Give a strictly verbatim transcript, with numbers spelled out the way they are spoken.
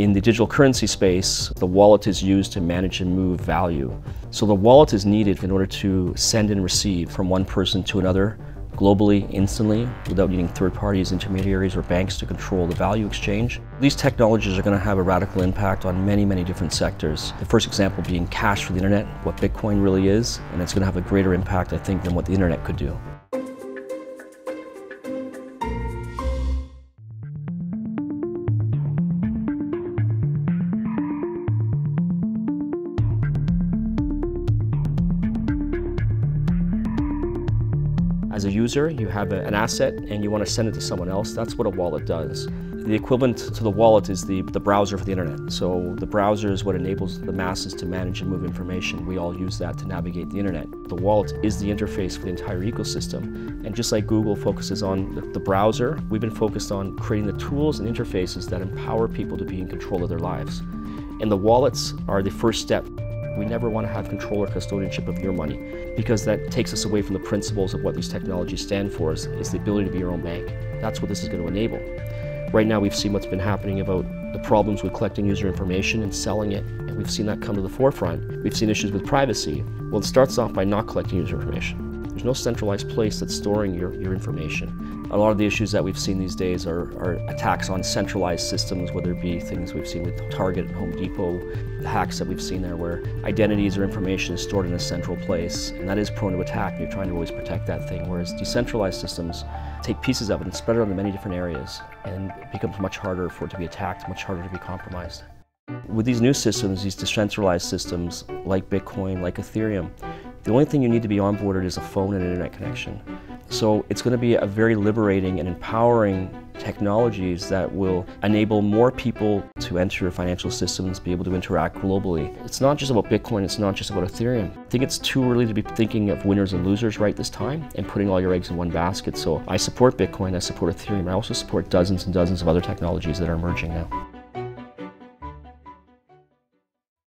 In the digital currency space, the wallet is used to manage and move value. So the wallet is needed in order to send and receive from one person to another, globally, instantly, without needing third parties, intermediaries, or banks to control the value exchange. These technologies are going to have a radical impact on many, many different sectors. The first example being cash for the internet, what Bitcoin really is, and it's going to have a greater impact, I think, than what the internet could do. As a user, you have a, an asset and you want to send it to someone else. That's what a wallet does. The equivalent to the wallet is the, the browser for the internet. So the browser is what enables the masses to manage and move information. We all use that to navigate the internet. The wallet is the interface for the entire ecosystem. And just like Google focuses on the, the browser, we've been focused on creating the tools and interfaces that empower people to be in control of their lives. And the wallets are the first step. We never want to have control or custodianship of your money, because that takes us away from the principles of what these technologies stand for, is, is the ability to be your own bank. That's what this is going to enable. Right now we've seen what's been happening about the problems with collecting user information and selling it, and we've seen that come to the forefront. We've seen issues with privacy. Well, it starts off by not collecting user information. There's no centralized place that's storing your, your information. A lot of the issues that we've seen these days are, are attacks on centralized systems, whether it be things we've seen with Target, Home Depot, the hacks that we've seen there where identities or information is stored in a central place, and that is prone to attack, and you're trying to always protect that thing, whereas decentralized systems take pieces of it and spread it into many different areas, and it becomes much harder for it to be attacked, much harder to be compromised. With these new systems, these decentralized systems like Bitcoin, like Ethereum, the only thing you need to be onboarded is a phone and an internet connection. So it's going to be a very liberating and empowering technologies that will enable more people to enter financial systems, be able to interact globally. It's not just about Bitcoin, it's not just about Ethereum. I think it's too early to be thinking of winners and losers right this time and putting all your eggs in one basket. So I support Bitcoin, I support Ethereum, I also support dozens and dozens of other technologies that are emerging now.